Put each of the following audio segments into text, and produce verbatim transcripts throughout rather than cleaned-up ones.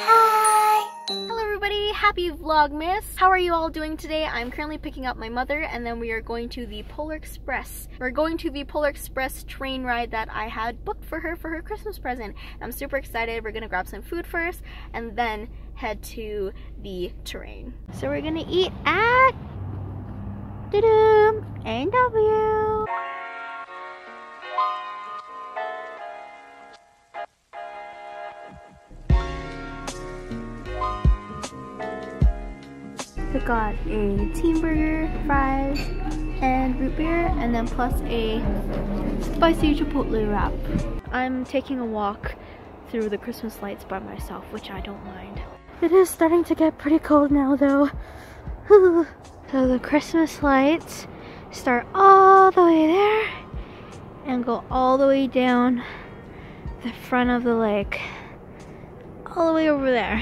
Hi! Hello everybody, happy Vlogmas! How are you all doing today? I'm currently picking up my mother and then we are going to the Polar Express. We're going to the Polar Express train ride that I had booked for her for her Christmas present. I'm super excited. We're gonna grab some food first and then head to the train. So we're gonna eat at A and W. We got a team burger, fries, and root beer, and then plus a spicy chipotle wrap. I'm taking a walk through the Christmas lights by myself, which I don't mind. It is starting to get pretty cold now though. So the Christmas lights start all the way there and go all the way down the front of the lake, all the way over there.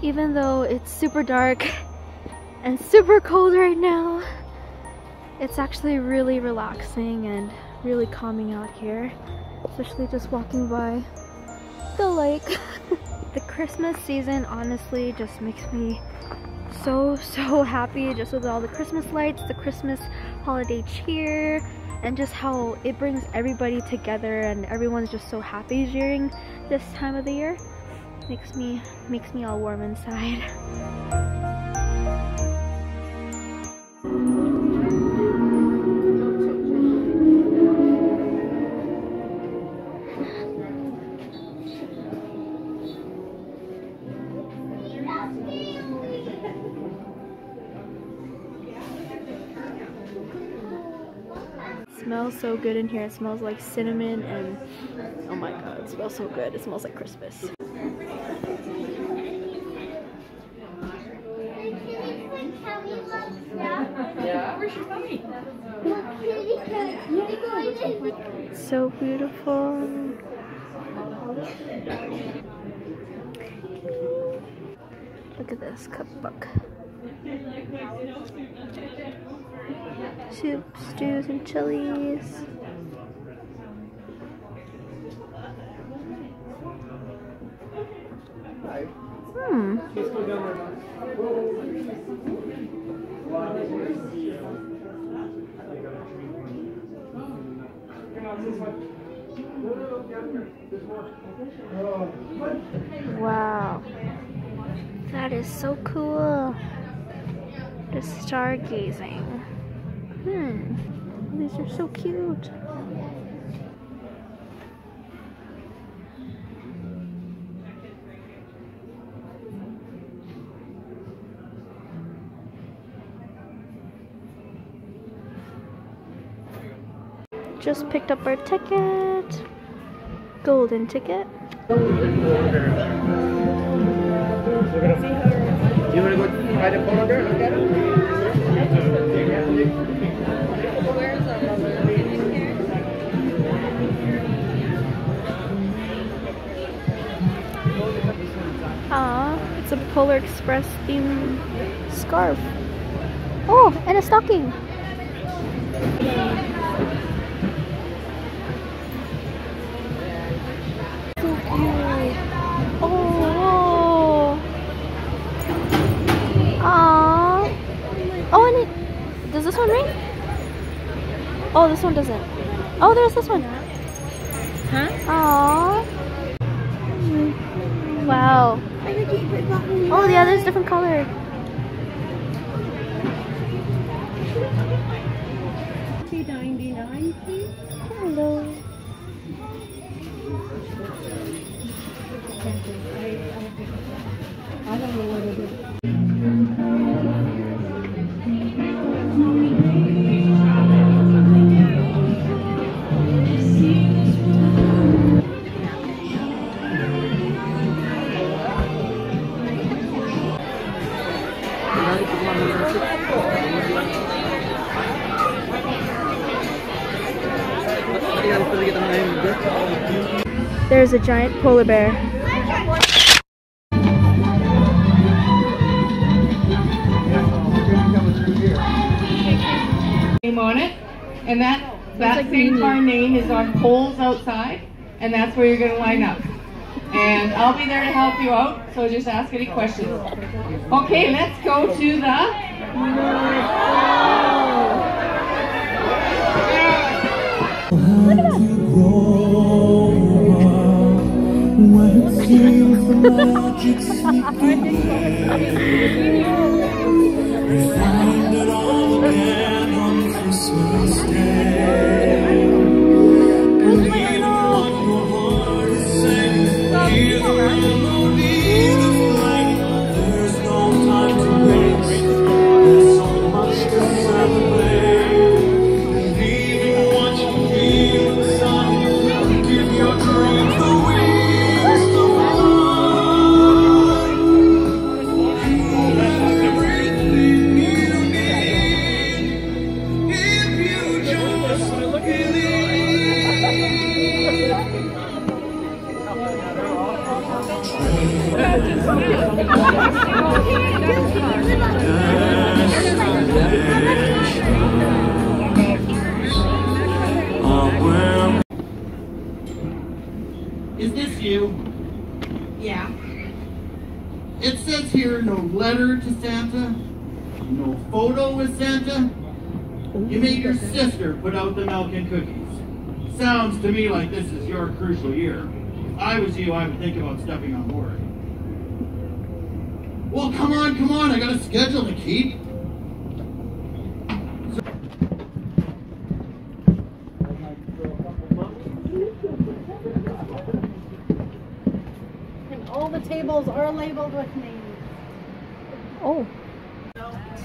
Even though it's super dark and super cold right now, it's actually really relaxing and really calming out here, especially just walking by the lake. The Christmas season honestly just makes me so, so happy, just with all the Christmas lights, the Christmas holiday cheer, and just how it brings everybody together and everyone's just so happy during this time of the year. Makes me, makes me all warm inside. It smells so good in here. It smells like cinnamon and oh my god, it smells so good. It smells like Christmas. So beautiful. Look at this cookbook. Soups, stews, and chilies. Hmm. Wow, that is so cool. The stargazing. Hmm, these are so cute. Just picked up our ticket. Golden ticket. Do you want to go try the polar bear? Look at him? Where is our mother? Aw, it's a Polar Express themed scarf. Oh, and a stocking. Oh, Oh, this one doesn't. Oh, there's this one. Huh? Aww. Mm. Wow. Oh, the other's different color. two ninety-nine. Hello. I don't know what it is. There's a giant polar bear. Name on it, and that that same car name is on poles outside, and that's where you're going to line up. And I'll be there to help you out, so just ask any questions. Okay, let's go to the. Look at that. Is this you? Yeah. It says here no letter to Santa, no photo with Santa. You made your sister put out the milk and cookies. Sounds to me like this is your crucial year. If I was you, I would think about stepping on board. Well, come on, come on, I got a schedule to keep. And all the tables are labeled with names. Oh. No, not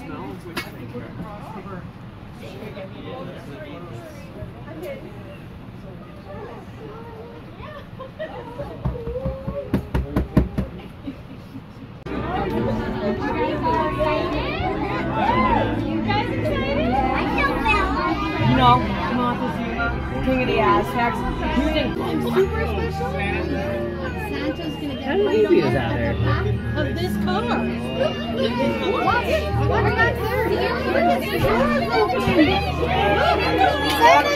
this year. King of the Aztecs. Super special. Santa's gonna get right on the back of this car. What? What? We're not there. Santa's getting on the train. Santa!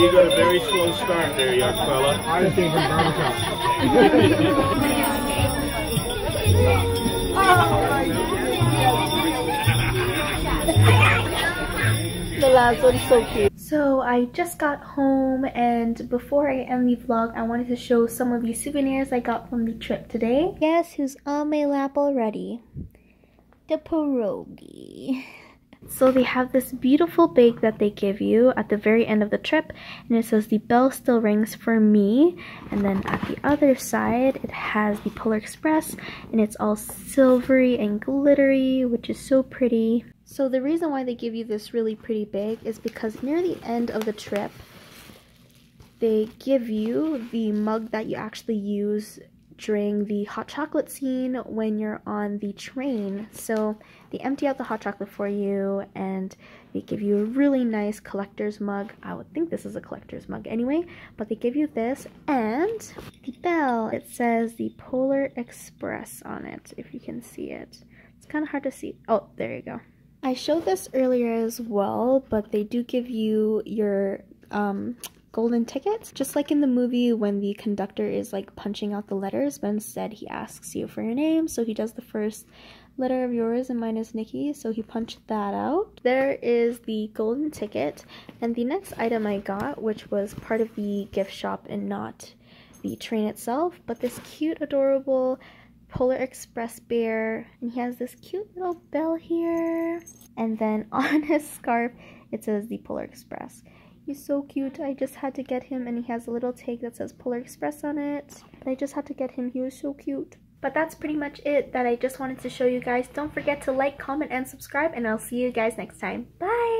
You got a very slow start there, young fella. I think I'm out of the last one's so cute. So I just got home, and before I end the vlog, I wanted to show some of the souvenirs I got from the trip today. Guess who's on my lap already? The pierogi. So they have this beautiful bag that they give you at the very end of the trip, and it says the bell still rings for me, and then at the other side it has the Polar Express, and it's all silvery and glittery, which is so pretty. So the reason why they give you this really pretty bag is because near the end of the trip they give you the mug that you actually use during the hot chocolate scene when you're on the train. So they empty out the hot chocolate for you and they give you a really nice collector's mug. I would think this is a collector's mug anyway, but they give you this and the bell. It says the Polar Express on it, if you can see it. It's kind of hard to see. Oh, there you go. I showed this earlier as well, but they do give you your um, golden tickets, just like in the movie when the conductor is like punching out the letters, but instead he asks you for your name. So he does the first letter of yours, and mine is Nikki, so he punched that out. There is the golden ticket, and the next item I got, which was part of the gift shop and not the train itself, but this cute, adorable Polar Express bear, and he has this cute little bell here, and then on his scarf it says the Polar Express. He's so cute. I just had to get him, and he has a little tag that says Polar Express on it, but I just had to get him. He was so cute. But that's pretty much it that I just wanted to show you guys. Don't forget to like, comment, and subscribe, and I'll see you guys next time. Bye!